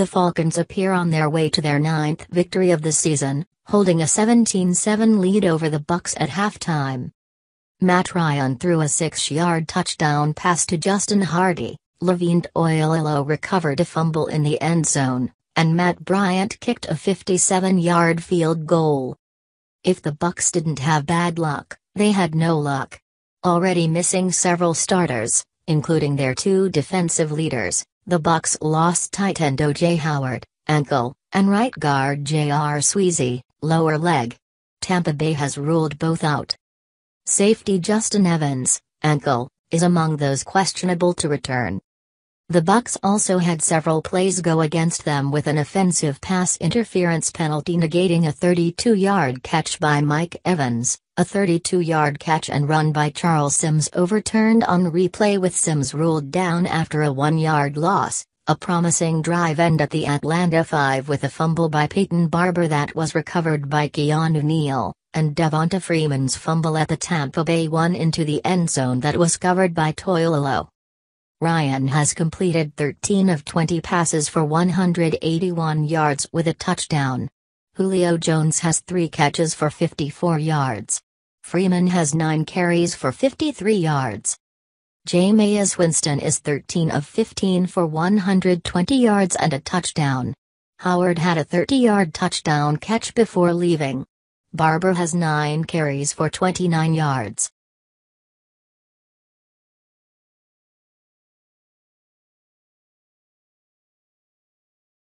The Falcons appear on their way to their 9th victory of the season, holding a 17-7 lead over the Bucs at halftime. Matt Ryan threw a 6-yard touchdown pass to Justin Hardy, Levine Toilolo recovered a fumble in the end zone, and Matt Bryant kicked a 57-yard field goal. If the Bucs didn't have bad luck, they had no luck. Already missing several starters, including their two defensive leaders, the Bucs lost tight end O.J. Howard, ankle, and right guard J.R. Sweezy, lower leg. Tampa Bay has ruled both out. Safety Justin Evans, ankle, is among those questionable to return. The Bucs also had several plays go against them with an offensive pass interference penalty negating a 32-yard catch by Mike Evans, a 32-yard catch and run by Charles Sims overturned on replay with Sims ruled down after a 1-yard loss, a promising drive end at the Atlanta 5 with a fumble by Peyton Barber that was recovered by Keanu Neal, and Devonta Freeman's fumble at the Tampa Bay 1 into the end zone that was covered by Toilolo. Ryan has completed 13 of 20 passes for 181 yards with a touchdown. Julio Jones has 3 catches for 54 yards. Freeman has 9 carries for 53 yards. Jameis Winston is 13 of 15 for 120 yards and a touchdown. Howard had a 30-yard touchdown catch before leaving. Barber has 9 carries for 29 yards.